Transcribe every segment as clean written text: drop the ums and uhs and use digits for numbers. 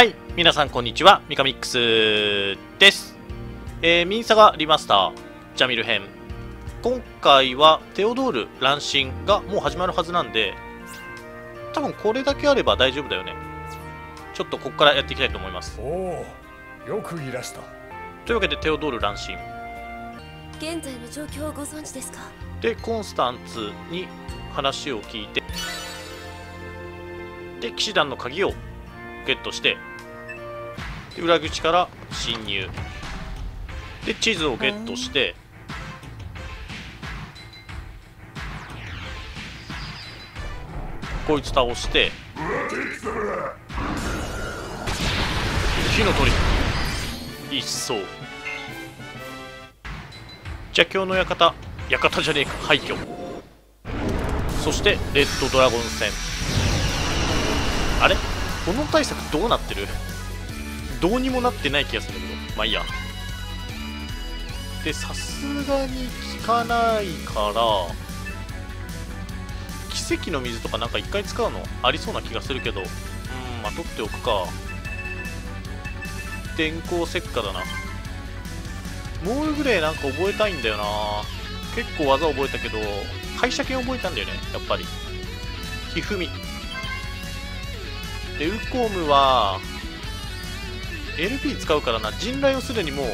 はい、皆さんこんにちは、ミカミックスです。ミンサガリマスター、ジャミル編。今回はテオドール乱心がもう始まるはずなんで、多分これだけあれば大丈夫だよね。ちょっとここからやっていきたいと思います。おお、よくいらした。というわけでテオドール乱心。現在の状況をご存知ですか？で、コンスタンツに話を聞いて、で、騎士団の鍵をゲットして、で裏口から侵入で地図をゲットして、こいつ倒して火の鳥一掃。邪教の館じゃねえか、廃墟。そしてレッドドラゴン戦。あれ、炎対策どうなってる？どうにもなってない気がするけど、まあいいや。で、さすがに効かないから、奇跡の水とかなんか一回使うのありそうな気がするけど、まあ取っておくか。電光石火だな。モールグレーなんか覚えたいんだよな。結構技覚えたけど、会社権覚えたんだよね、やっぱり。ひふみ。で、ウコムは、LP 使うからな。陣雷をすでにもう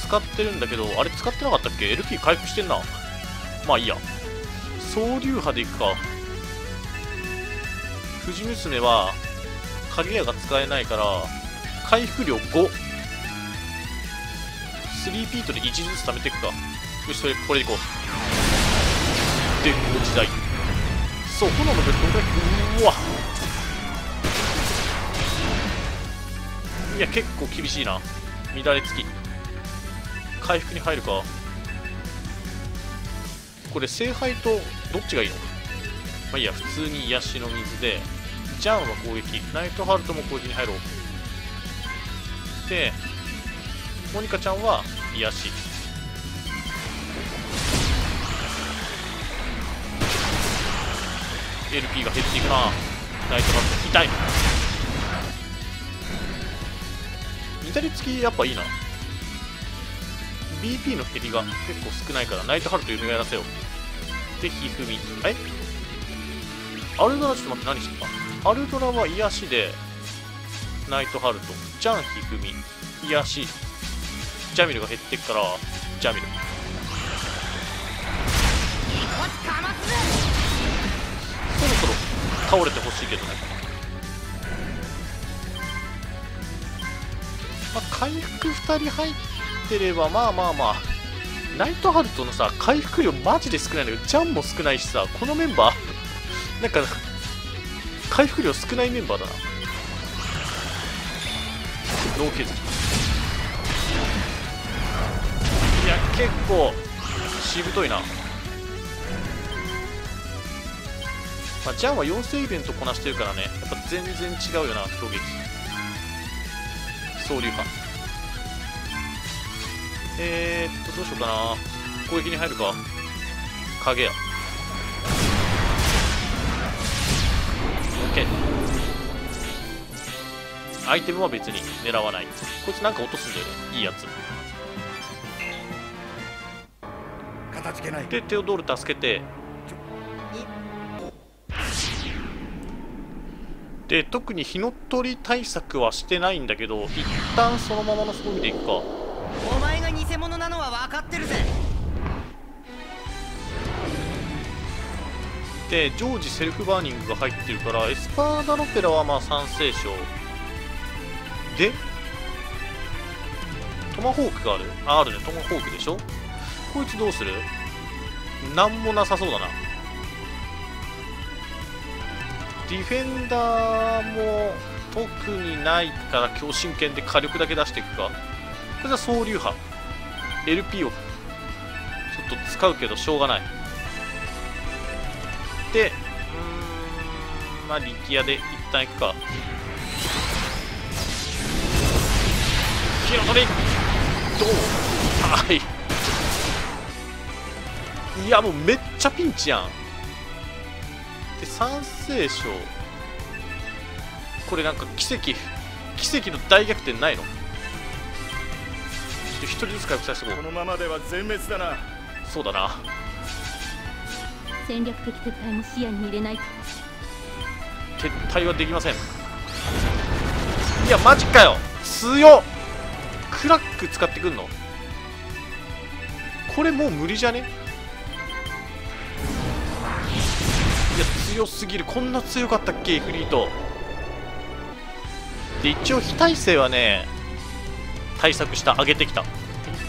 使ってるんだけど、あれ使ってなかったっけ？ LP 回復してんな。まあいいや。総流派でいくか。藤娘は影矢が使えないから回復量5、3ピートで1ずつ貯めていくか。よし、それこれでいこう。電光時代。そう、炎のベルトぐらい。うわ、いや結構厳しいな。乱れつき回復に入るか。これ聖杯とどっちがいいの？まあいいや、普通に癒しの水で、ジャンは攻撃、ナイトハルトも攻撃に入ろう。で、モニカちゃんは癒し。LP が減っていくな。ナイトハルト、痛い。乱れつきやっぱいいな。BP の減りが結構少ないから、ナイトハルト蘇らせよう。で、ひふみ。アルドラ、ちょっと待って、何してたか。アルドラは癒しで、ナイトハルト、ジャン、ひふみ、癒し。ジャミルが減ってっから、ジャミル。そろそろ倒れてほしいけどね。まあ、回復2人入って、ればまあナイトハルトのさ回復量マジで少ないんだけど、ジャンも少ないしさ、このメンバーなんか回復量少ないメンバーだな。脳削り。いや結構しぶといな。まあ、ジャンは妖精イベントこなしてるからね、やっぱ全然違うよな。攻撃総流派。どうしようかな。攻撃に入るか。影や。OK。アイテムは別に狙わない。こいつなんか落とすんだよね。いいやつ。で、テオドール助けて。で、特に火の鳥対策はしてないんだけど、一旦そのままの装備でいくか。お前が偽物なのは分かってるぜ。で、常時セルフバーニングが入ってるから、エスパーダロペラはまあ三聖章で、トマホークがある。あるね、トマホークでしょ。こいつどうする？なんもなさそうだな。ディフェンダーも特にないから、強心剣で火力だけ出していくか。これは総流派。 LP をちょっと使うけどしょうがない。で、まあ力矢で一旦いくか。火の鳥どう？はい。いやもうめっちゃピンチやん。で、三聖章これなんか奇跡の大逆転ないの？ちょっと一人ずつ回復させてこう。このままでは全滅だな。そうだな。戦略的撤退も視野に入れないと。撤退はできません。いやマジかよ、強っ。クラック使ってくんの？これもう無理じゃね？いや強すぎる。こんな強かったっけイフリートで。一応非耐性はね対策した、上げてきた。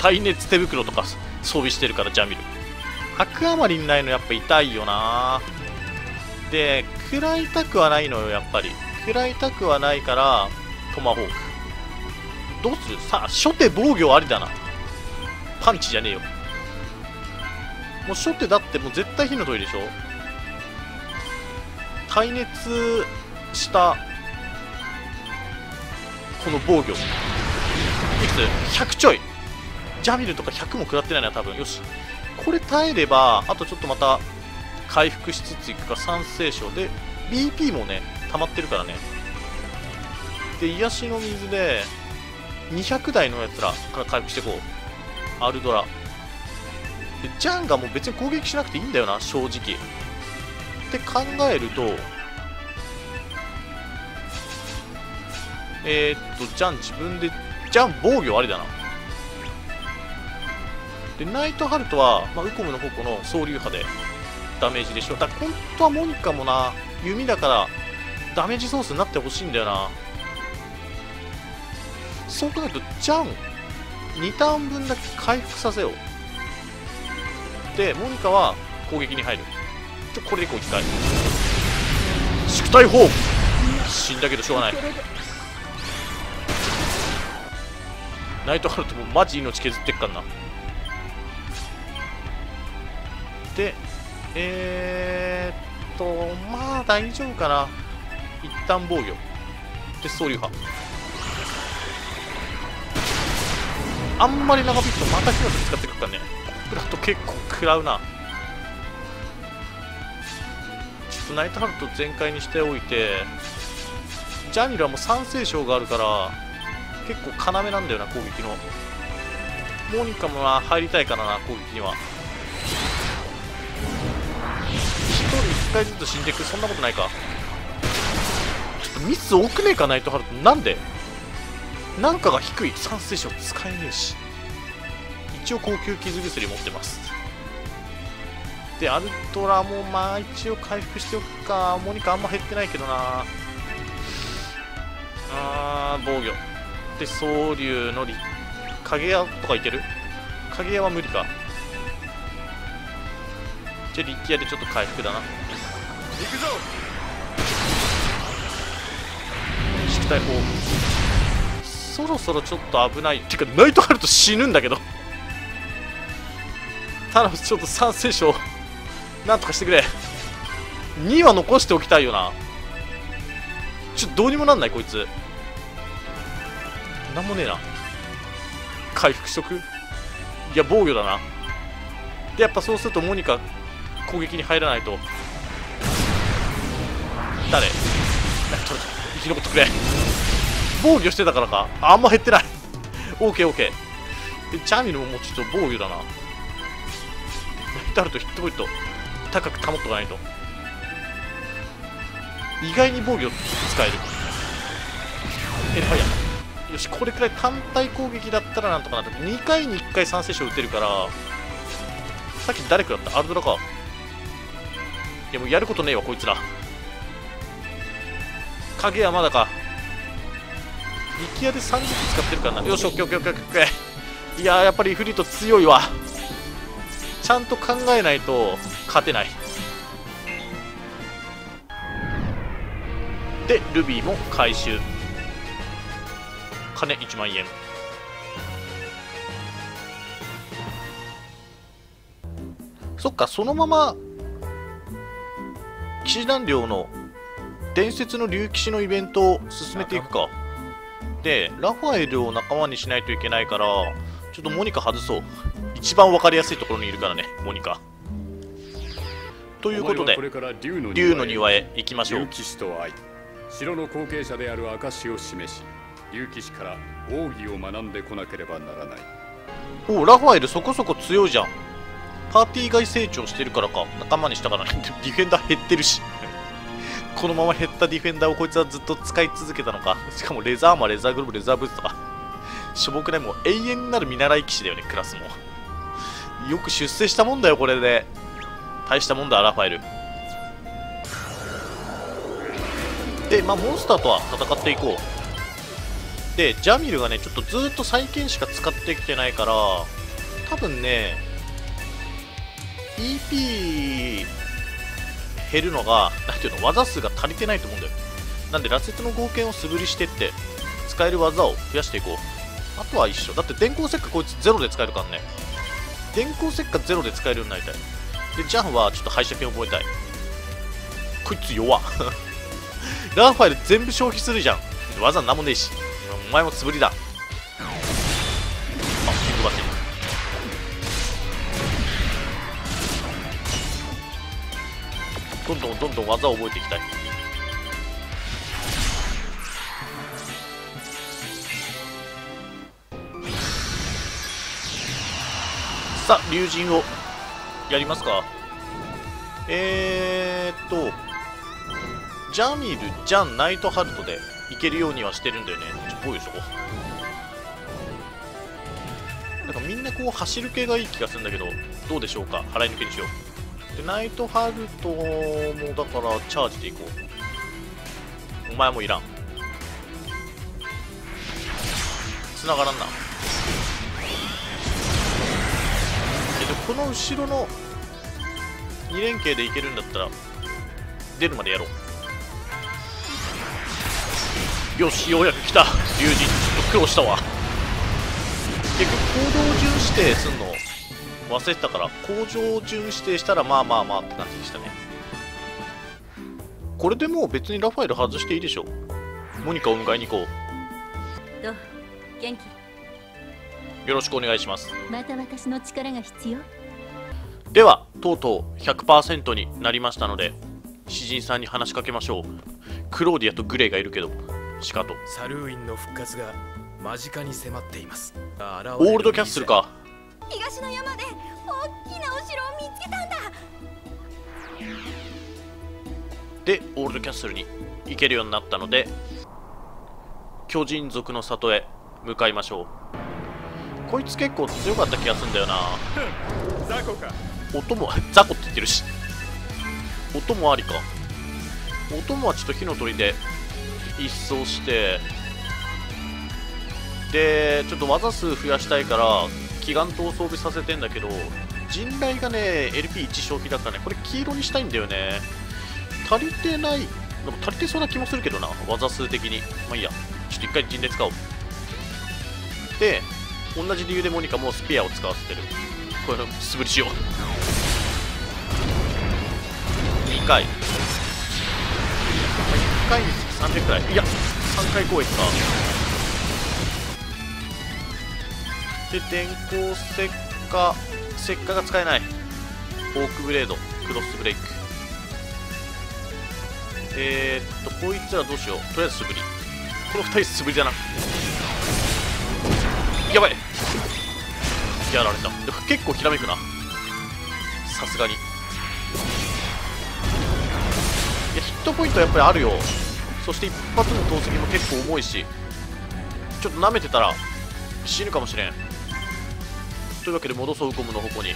耐熱手袋とか装備してるからジャミル。アクアマリンないのやっぱ痛いよな。で食らいたくはないのよ、やっぱり食らいたくはないからトマホークどうする？さあ初手防御ありだな。パンチじゃねえよ。もう初手だってもう絶対火の鳥でしょ。耐熱したこの防御いくつ ?100 ちょい。ジャミルとか100も食らってないな多分。よしこれ耐えればあとちょっとまた回復しつついくか。三聖章で BP もね溜まってるからね。で癒しの水で200台のやつらから回復してこう。アルドラでジャンがもう別に攻撃しなくていいんだよな正直って考えると、ジャン自分でジャン防御ありだな。でナイトハルトは、まあ、ウコムの矛の総流派でダメージでしょ。だから本当はモニカもな弓だからダメージソースになってほしいんだよな。そう考えるとジャン2ターン分だけ回復させよう。でモニカは攻撃に入る。これでこう1回宿体砲死んだけどしょうがない。ナイトハルトもマジ命削ってっかんな。でまあ大丈夫かな。一旦防御で総流派あんまり長引くとまた火の鳥使ってくるからね。コプラと結構食らうな。ちょっとナイトハルト全開にしておいて、ジャミルはもう三聖章があるから結構要なんだよな攻撃の。モニカもな入りたいからな攻撃には。1回ずつ死んでいく。そんなことないか。ちょっとミス多くねえかナイトハルト。なんでなんかが低い。三聖章使えねえし一応高級傷薬持ってます。でアルトラもまあ一応回復しておくか。モニカあんま減ってないけどな。防御で総流のり影屋とかいける？影屋は無理か。じゃあリッキアでちょっと回復だな。行くぞ宿体砲。そろそろちょっと危ない。てかナイトハルト死ぬんだけどタラスちょっと三聖章なんとかしてくれ。2は残しておきたいよな。ちょっとどうにもなんないこいつ。なんもねえな。回復しとく。いや防御だな。でやっぱそうするとモニカ攻撃に入らないと。誰生き残ってくれ。防御してたからかあんま減ってない。 OKOK でジャミルももうちょっと防御だな。ナイトハルトヒットポイント高く保っとかないと。意外に防御使える。エルファイアよし。これくらい単体攻撃だったらなんとかなる。2回に1回3聖書打てるから。さっき誰くらった？アルドラか。いやもうやることねえわこいつら。影はまだか。力屋で30分使ってるからな。よし OKOKOK。 いやーやっぱりイフリート強いわ。ちゃんと考えないと勝てない。でルビーも回収。金1万円。そっかそのまま騎士団領の伝説の竜騎士のイベントを進めていくか。でラファエルを仲間にしないといけないからちょっとモニカ外そう。一番分かりやすいところにいるからねモニカ。ということで竜の庭へ行きましょう。城の後継者である証を示し、竜騎士から奥義を学んでこなければならない。おお、ラファエルそこそこ強いじゃん。パーティー外成長してるからか、頭にしたかな。ディフェンダー減ってるしこのまま減ったディフェンダーをこいつはずっと使い続けたのか。しかもレザーアーマー、レザーグローブ、レザーブーツとかしょぼくない。もう永遠なる見習い騎士だよね、クラスも。よく出世したもんだよ、これで。大したもんだ、ラファエル。で、まあ、モンスターとは戦っていこう。で、ジャミルがね、ちょっとずっと再建しか使ってきてないから、多分ね、EP 減るのが、なんていうの、技数が足りてないと思うんだよ。なんで、羅刹の合剣を素振りしてって、使える技を増やしていこう。あとは一緒だって。電光石火こいつゼロで使えるからね。電光石火ゼロで使えるようになりたい。でジャンはちょっと敗者権覚えたい。こいつ弱ラファエル全部消費するじゃん。技なんもねえし、お前も素振りだ。あ、キングバッティング。どんどん技を覚えていきたい。さあ、龍神をやりますか。ジャミル、ジャン、ナイトハルトでいけるようにはしてるんだよね。ちょっと多いでしょ。なんかみんなこう走る系がいい気がするんだけど、どうでしょうか。払い抜けにしよう。でナイトハルトもだからチャージでいこう。お前もいらん。繋がらんな。この後ろの2連携でいけるんだったら出るまでやろう。よし、ようやく来た龍神。ちょっと苦労したわ。結構行動順指定すんの忘れてたから、工場順指定したらまあって感じでしたね。これでもう別にラファエル外していいでしょ。モニカを迎えに行こう。どう、元気？よろしくお願いします。また私の力が必要では、とうとう 100% になりましたので、詩人さんに話しかけましょう。クローディアとグレイがいるけど、シカとサルーインの復活が間近に迫っています。オールドキャッスルか。東の山で大きなお城を見つけたんだ。でオールドキャッスルに行けるようになったので、巨人族の里へ向かいましょう。こいつ結構強かった気がするんだよな。ザコか。音もザコって言ってるし、音もありか。音もはちょっと火の鳥で一掃して、でちょっと技数増やしたいから祈願刀を装備させてんだけど、人雷がね LP1 消費だからね、これ黄色にしたいんだよね。足りてない。でも足りてそうな気もするけどな、技数的に。まあいいや、ちょっと一回人雷使おう。で同じ理由でモニカもスピアを使わせてる。これの素振りしよう。2回1回につき300くらい、いや3回攻撃か。で電光石火、石火が使えない。フォークブレード、クロスブレイク。こいつらどうしよう。とりあえず素振り。この2人素振りだな。やばい、やられた。で結構ひらめくな、さすがに。いやヒットポイントやっぱりあるよ。そして一発の投石も結構重いし、ちょっと舐めてたら死ぬかもしれん。というわけで戻そう。ウコムの矛に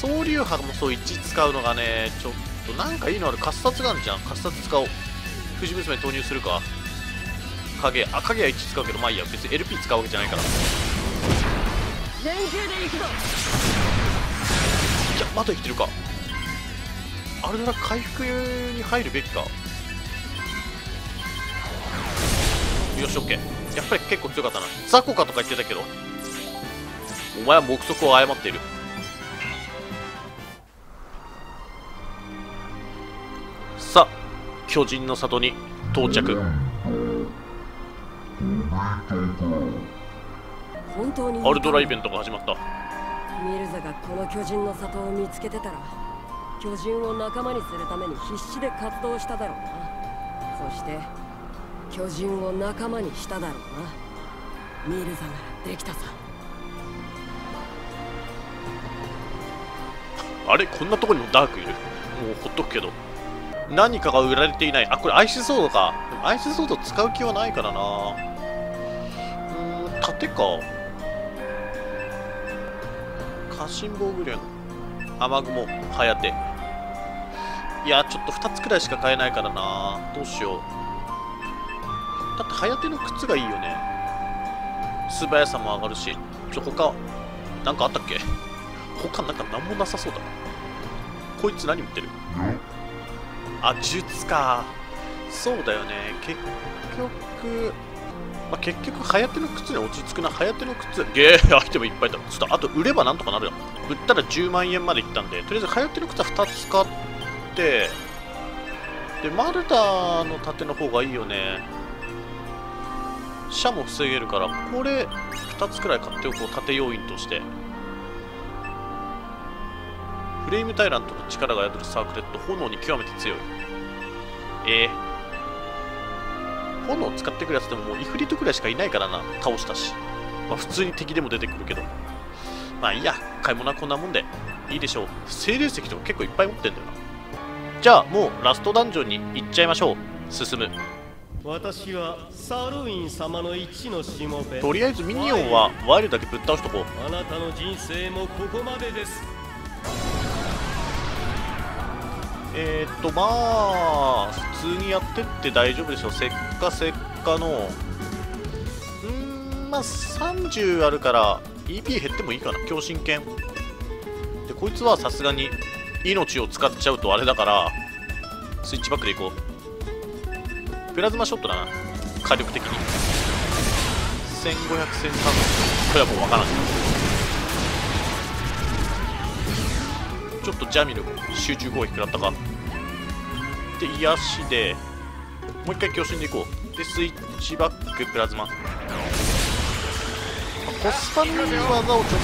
総流派もそう1使うのがね、ちょっとなんかいいのある。カッサツがあるじゃん、カッサツ使おう。藤娘投入するか。影、あ、影は1使うけど、まあいいや、別に LP 使うわけじゃないから。いや、まだ生きてるか。あれなら回復に入るべきか。よし、オッケー。やっぱり結構強かったな。ザコかとか言ってたけど、お前は目測を誤っている。さあ、巨人の里に到着。アルドライベントが始まった。ミルザがこの巨人の里を見つけてたら、巨人を仲間にするために必死で活動しただろうな。そして巨人を仲間にしただろうな。ミルザならできたさ。あれ、こんなとこにもダークいる。もうほっとくけど、何かが売られていない。あ、これアイスソードか。でもアイスソード使う気はないからな。盾か。家臣防具連、雨雲、ハヤテ。いや、ちょっと2つくらいしか買えないからな。どうしよう。だってハヤテの靴がいいよね。素早さも上がるし。他なんかあったっけ。他なんか何もなさそうだな。こいつ何売ってる。あ、術か。そうだよね。結局、まあ、結局ハヤテの靴に落ち着くな。ハヤテの靴、ゲーアイテムいっぱいだ。ちょっとあと売ればなんとかなるよ。売ったら10万円までいったんで、とりあえずハヤテの靴は2つ買って、でマルダの盾の方がいいよね。シャも防げるから、これ2つくらい買っておこう。盾要員として。フレイムタイラントの力が宿るサークレット、炎に極めて強い。炎を使ってくるやつでももうイフリートくらいしかいないからな。倒したし、まあ、普通に敵でも出てくるけど、まあいいや。買い物はこんなもんでいいでしょう。精霊石とか結構いっぱい持ってんだよな。じゃあもうラストダンジョンに行っちゃいましょう。進む。私はサルウィン様の一のしもべ。とりあえずミニオンはワイルだけぶっ倒しとこう。あなたの人生もここまでです。まあ普通にやってって大丈夫でしょう。せっかのまあ30あるから EP 減ってもいいかな。強心剣で、こいつはさすがに命を使っちゃうとあれだから、スイッチバックでいこう。プラズマショットだな、火力的に。1500、1300、これはもう分からん。ちょっとジャミル集中攻撃食らったか。で、癒しでもう一回強振でいこう。で、スイッチバック、プラズマ。まあ、コスパの技をちょっと落とし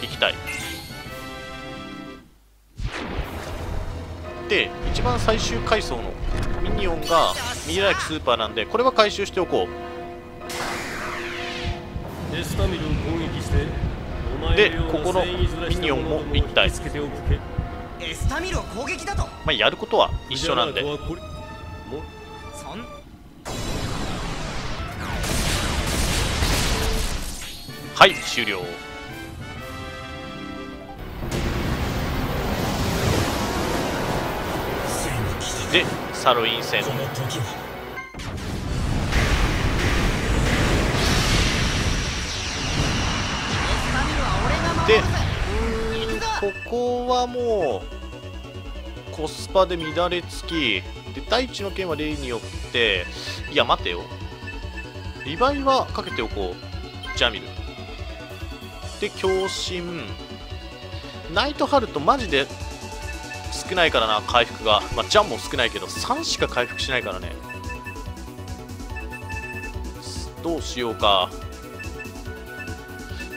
ていきたい。で、一番最終階層のミニオンがミライクスーパーなんで、これは回収しておこう。エスタミルを攻撃して、で、ここのミニオンも1体。まあやることは一緒なんで。はい、終了。で、サロイン戦。で、ここはもうコスパで乱れつきで、大地の剣は例によって、いや待てよ、リバイはかけておこう。ジャミルで強振、ナイトハルトマジで少ないからな、回復が。まあジャンも少ないけど3しか回復しないからね。どうしようか。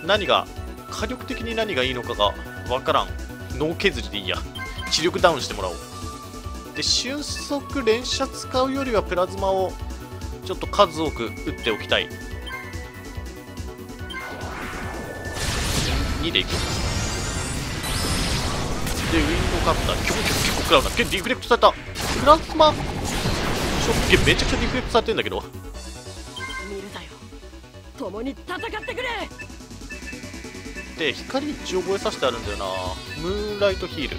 何が火力的に何がいいのかが分からん。脳削りでいいや。知力ダウンしてもらおう。で、瞬速連射使うよりはプラズマをちょっと数多く打っておきたい。2でいく。で、ウィンドカッター結構食らうな。ディフレクトされた。プラズマショットめちゃくちゃディフレクトされてんだけど。見るだよ、共に戦ってくれ。で、光一応覚えさせてあるんだよな。ムーンライトヒール、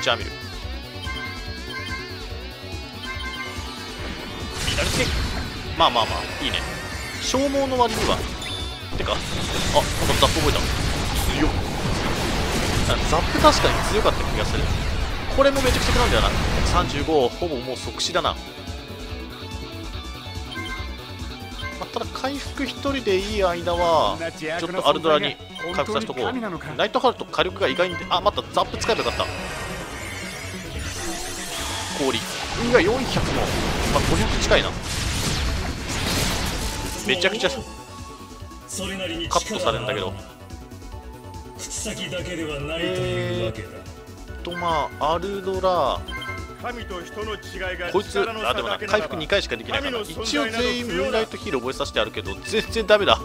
ジャミル、左手。まあまあまあいいね。消耗の割には。てか、あ、なんかザップ覚えた。強っ。ザップ確かに強かった気がする。これもめちゃくちゃくなんだよな。35、ほぼもう即死だな。ただ回復1人でいい間はちょっとアルドラに回復させとこう。ナイトハルト火力が意外に、あ、またザップ使えばよかった。氷が400の、まあ、500近いな。めちゃくちゃカットされるんだけど。まあアルドラ、こいつあでもな回復2回しかできないからな。一応全員ムーンライトヒール覚えさせてあるけど全然ダメだ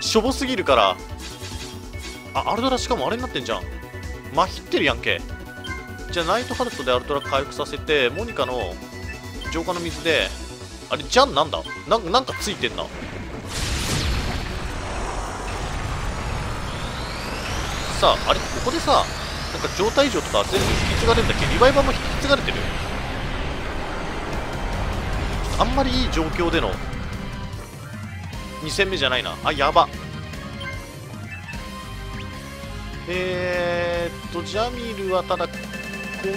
しょぼすぎるから。あアルトラしかもあれになってんじゃん、まひってるやんけ。じゃあナイトハルトでアルトラ回復させてモニカの浄化の水であれじゃん、なんだなんかついてんな。さああれここでさなんか状態異常とか全部引き継がれるんだっけ。リバイバーも引き継がれてる。あんまりいい状況での2戦目じゃないな。あやば。ジャミルはただ攻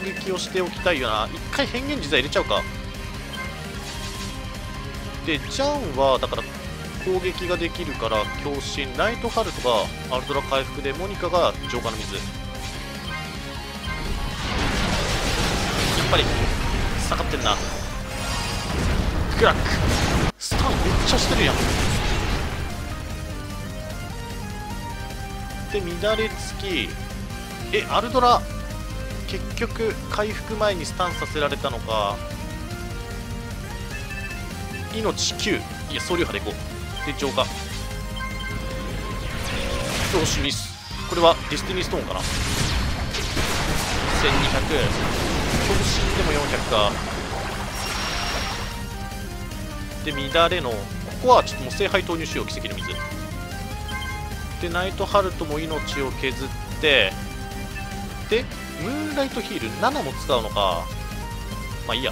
撃をしておきたいよな。一回変幻自在入れちゃうか。でジャンはだから攻撃ができるから強振、ナイトハルトがアルトラ回復でモニカが浄化の水。やっぱり下がってんな。クラックスタンめっちゃしてるやん。で乱れつきアルドラ結局回復前にスタンさせられたのか。命9、いや総流派でいこう。で浄化よしミス。これはディスティニーストーンかな。1200強振でも400か。で乱れのここはちょっともう聖杯投入しよう、奇跡の水で。ナイトハルトも命を削ってでムーンライトヒール7も使うのか。まあいいや、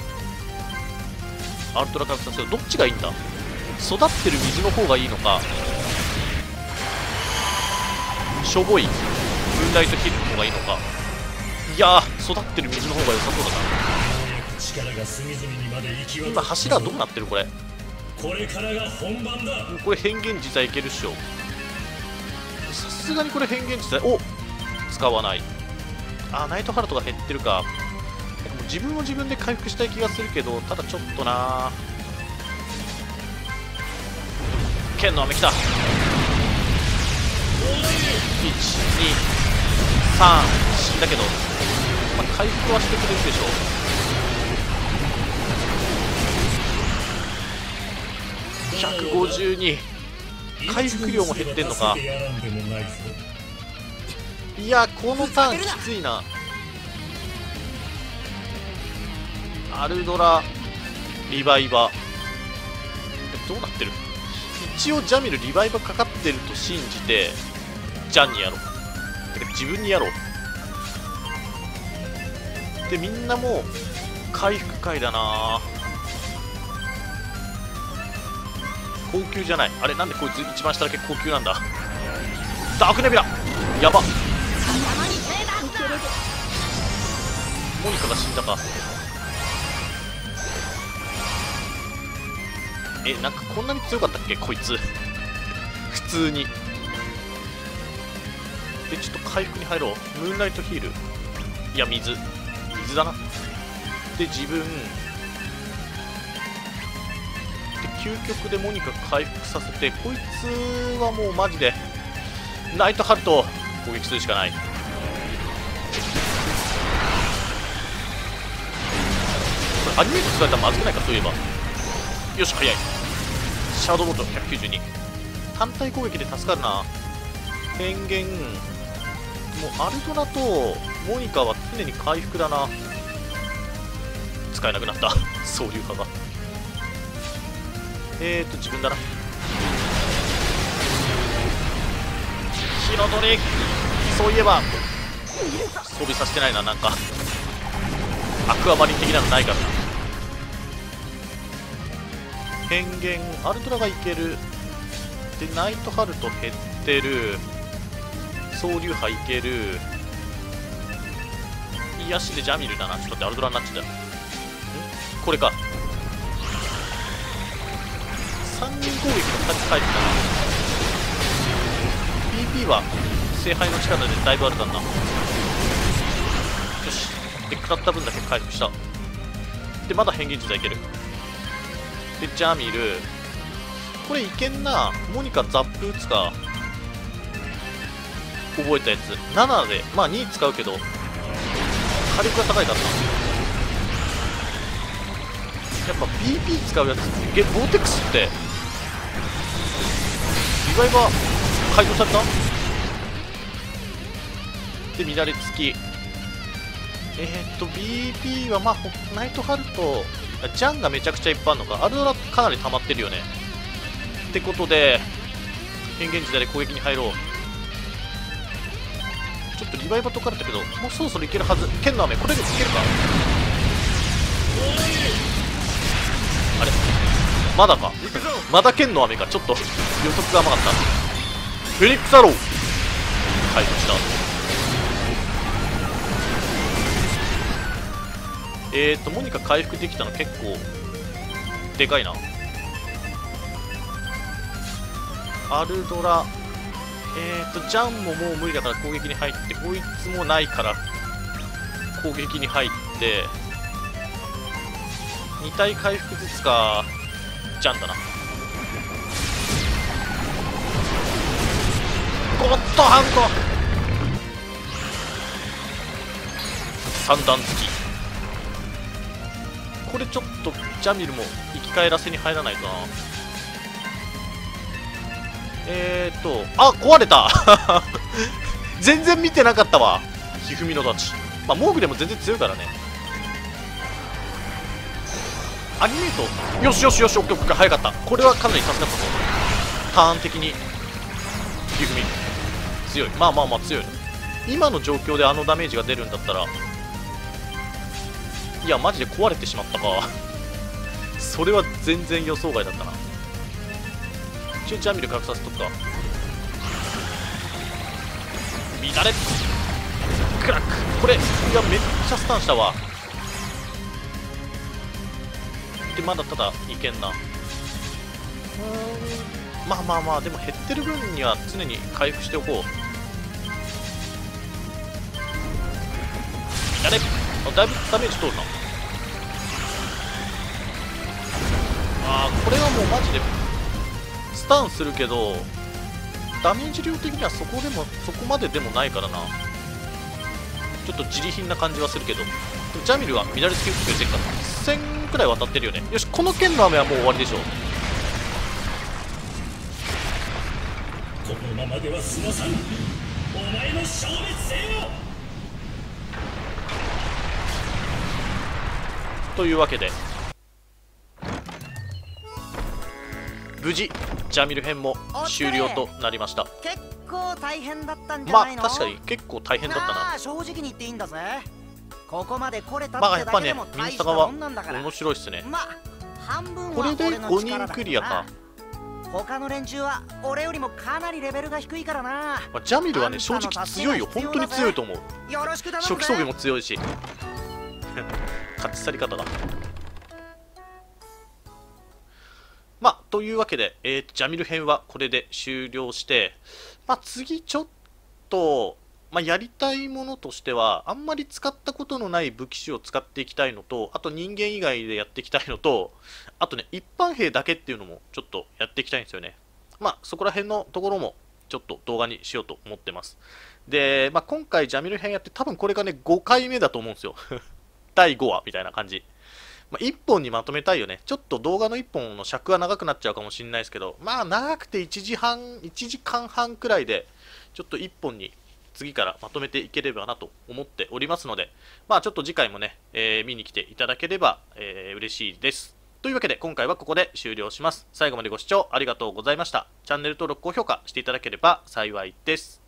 アルトラ回復させよう。どっちがいいんだ、育ってる水の方がいいのかしょぼいムーンライトヒールの方がいいのか。いやー育ってる水の方が良さそうだな。今柱どうなってるこれ。これ変幻自在いけるっしょさすがに。これ変幻自在お使わない。あナイトハルトが減ってるか。もう自分を自分で回復したい気がするけど、ただちょっとな。剣の雨来た。123死んだけど、まあ、回復はしてくれるでしょう。152回復量も減ってんのか。いやこのターンきついな。アルドラリバイバーどうなってる。一応ジャミルリバイバーかかってると信じてジャンにやろう、自分にやろう。でみんなもう回復回だな。高級じゃないあれ、なんでこいつ一番下だけ高級なんだ。ダークネビュラやば。モニカが死んだか。なんかこんなに強かったっけこいつ普通に。ちょっと回復に入ろう。ムーンライトヒールいや水だな。で自分で究極でモニカ回復させて、こいつはもうマジでナイトハルト攻撃するしかない。これアニメート使われたらまずくないか。そういえばよし早いシャドウボート192単体攻撃で助かるな。変幻もうアルトラとモニカは常に回復だな。使えなくなった総流派が。自分だな。火の鳥そういえば装備させてないな。なんかアクアマリン的なのないからな。変幻アルトラがいける。でナイトハルト減ってる。総流派いける。癒しでジャミルだな。ちょっと待ってアルドラになっちゃった。これか3人攻撃の2つ入ってたな。 PP は聖杯の力でだいぶあるからな。よしで食らった分だけ回復した。でまだ変幻自在いける。でジャミルこれいけんな。モニカザップ打つか覚えたやつ7でまあ2使うけど火力が高いからな。やっぱ PP 使うやつってボーテックスってリバイバー解放されたで乱れつきBP はまあナイトハルトジャンがめちゃくちゃいっぱいあるのかアルドラかなり溜まってるよねってことで変幻時代で攻撃に入ろうちょっとリバイバー解かれたけどもうそろそろいけるはず剣の雨これでいけるかあれまだかまだ剣の雨かちょっと予測が甘かったフェニックスアロー解放したモニカ回復できたの結構でかいなアルドラジャンももう無理だから攻撃に入ってこいつもないから攻撃に入って2体回復ずつかジャンだなおっとハンコ3段突きこれちょっとジャミルも生き返らせに入らないとなあ壊れた全然見てなかったわひふみのダチまあモーグでも全然強いからねアニメートよしよしよしオッケーオッケー早かったこれはかなり助かったぞターン的にひふみ強いまあまあまあ強い今の状況であのダメージが出るんだったらいやマジで壊れてしまったかそれは全然予想外だったな一応ジャミル隠させとくか乱れクラックこれいやめっちゃスタンしたわでまだただいけんなまあまあまあでも減ってる分には常に回復しておこう乱れだいぶダメージ通るなあーこれはもうマジでスタンするけどダメージ量的にはそこまででもないからなちょっと自利品な感じはするけどジャミルは乱れつき打ってるから1000くらい渡ってるよねよしこの剣の雨はもう終わりでしょうこのままでは済まさんお前の消滅せよというわけで無事ジャミル編も終了となりました。結構大変だったんじゃないの？まあ確かに結構大変だったな。正直に言っていいんだぜ。ここまで来れたってだけでも大したもんなんだから。まあやっぱねミニサガは面白いっすね。まあ半分は俺の力だから。これで5人クリアか。他の連中は俺よりもかなりレベルが低いからな。まあ、ジャミルはね正直強いよ。本当に強いと思う。よろしくだな。初期装備も強いし。立ち去り方だまあというわけで、ジャミル編はこれで終了して、まあ、次ちょっと、まあ、やりたいものとしてはあんまり使ったことのない武器種を使っていきたいのとあと人間以外でやっていきたいのとあとね一般兵だけっていうのもちょっとやっていきたいんですよねまあそこら辺のところもちょっと動画にしようと思ってますで、まあ、今回ジャミル編やって多分これがね5回目だと思うんですよ第5話みたいな感じ、まあ、1本にまとめたいよねちょっと動画の1本の尺は長くなっちゃうかもしれないですけどまあ長くて1時間半くらいでちょっと1本に次からまとめていければなと思っておりますのでまあちょっと次回もね、見に来ていただければ、嬉しいですというわけで今回はここで終了します最後までご視聴ありがとうございましたチャンネル登録高評価していただければ幸いです